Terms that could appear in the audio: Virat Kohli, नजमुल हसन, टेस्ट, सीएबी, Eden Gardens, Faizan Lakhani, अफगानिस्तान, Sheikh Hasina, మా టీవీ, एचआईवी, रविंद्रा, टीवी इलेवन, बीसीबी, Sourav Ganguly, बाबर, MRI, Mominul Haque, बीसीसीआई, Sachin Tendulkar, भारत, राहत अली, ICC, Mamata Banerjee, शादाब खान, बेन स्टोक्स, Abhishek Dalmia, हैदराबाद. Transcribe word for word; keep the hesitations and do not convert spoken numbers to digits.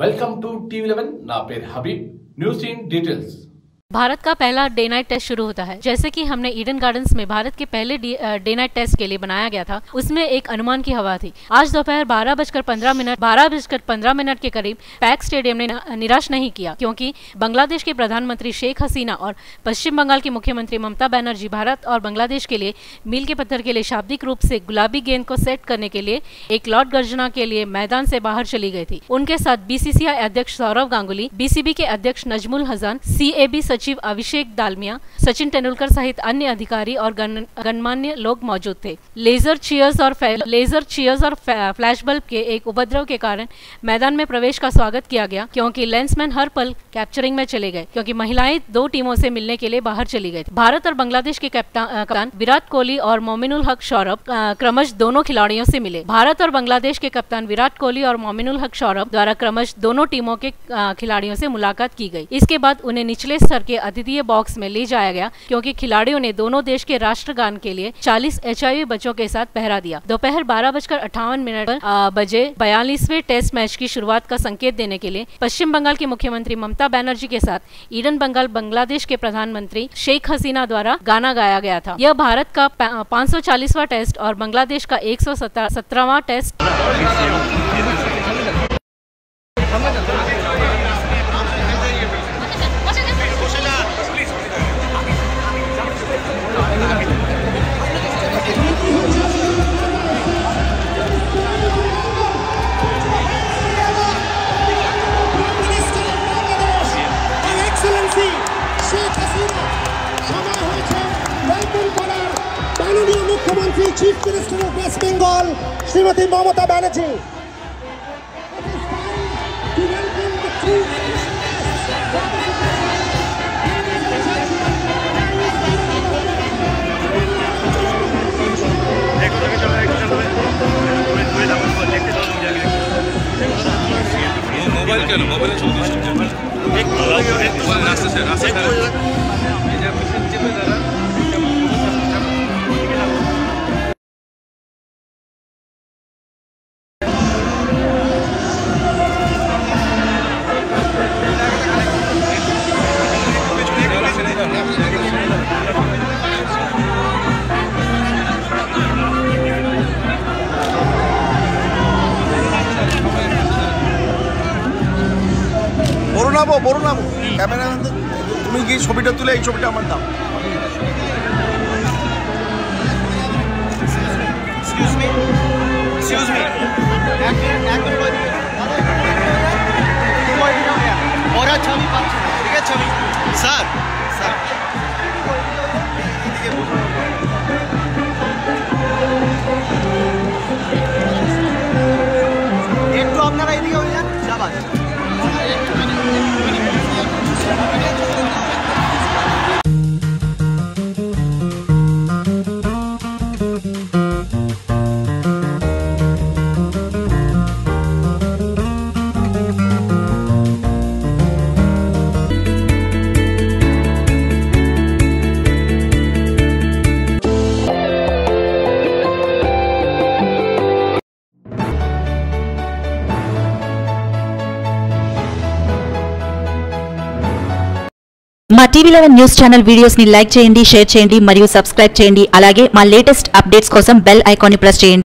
Welcome to टीवी इलेवन, ना पेर हबीब, news in details. भारत का पहला डे नाइट टेस्ट शुरू होता है। जैसे कि हमने ईडन गार्डन्स में भारत के पहले डे नाइट टेस्ट के लिए बनाया गया था, उसमें एक अनुमान की हवा थी। आज दोपहर बारह बजकर पंद्रह मिनट बारह बजकर पंद्रह मिनट के करीब पैक स्टेडियम ने निराश नहीं किया, क्योंकि बांग्लादेश के प्रधानमंत्री शेख हसीना और पश्चिम बंगाल की मुख्यमंत्री ममता बनर्जी भारत और बांग्लादेश के लिए मील के पत्थर के लिए शाब्दिक रूप से गुलाबी गेंद को सेट करने के लिए एक लॉट गर्जना के लिए मैदान से बाहर चली गई थी। उनके साथ बीसीसीआई अध्यक्ष सौरव गांगुली, बीसीबी के अध्यक्ष नजमुल हसन, सीएबी सचिव अभिषेक दालमिया, सचिन तेंदुलकर सहित अन्य अधिकारी और गण, गणमान्य लोग मौजूद थे। लेजर चीयर्स और लेजर चीयर्स और फ्लैश बल्ब के एक उपद्रव के कारण मैदान में प्रवेश का स्वागत किया गया, क्योंकि लेंसमैन हर पल कैप्चरिंग में चले गए, क्योंकि महिलाएं दो टीमों से मिलने के लिए बाहर चली गई। भारत और बांग्लादेश के कप्तान विराट कोहली और मोमिनुल हक सौरभ क्रमश दोनों खिलाड़ियों से मिले। भारत और बांग्लादेश के कप्तान विराट कोहली और मोमिनुल हक सौरभ द्वारा क्रमश दोनों टीमों के खिलाड़ियों से मुलाकात की गई। इसके बाद उन्हें निचले के अतिथि बॉक्स में ले जाया गया, क्योंकि खिलाड़ियों ने दोनों देश के राष्ट्रगान के लिए चालीस एचआईवी बच्चों के साथ पहरा दिया। दोपहर बारह बजकर अट्ठावन मिनट बजे बयालीसवें टेस्ट मैच की शुरुआत का संकेत देने के लिए पश्चिम बंगाल की मुख्यमंत्री ममता बनर्जी के साथ ईडन बंगाल बांग्लादेश के प्रधानमंत्री शेख हसीना द्वारा गाना गाया गया था। यह भारत का पाँच सौ चालीसवां टेस्ट और बांग्लादेश का एक सौ सत्रहवां टेस्ट। मुख्यमंत्री chief minister of West Bengal Shrimati Mamata Banerjee. Mobile क्या लो, मोबाइल एक বড় নাম ক্যামেরা তুমি কি ছবিটা তুলে এই ছবিটা আমার দাও। এক্সকিউজ মি এক্সকিউজ মি এক এক করে বল और अच्छा भी बात ठीक है छवि सर सर एक तो আপনারা এদিকে হয়ে যান शाबाश। మా టీవీ eleven news channel videos ని లైక్ చేయండి, షేర్ చేయండి మరియు సబ్స్క్రైబ్ చేయండి। అలాగే మా లేటెస్ట్ అప్డేట్స్ కోసం బెల్ ఐకాన్ ని ప్రెస్ చేయండి।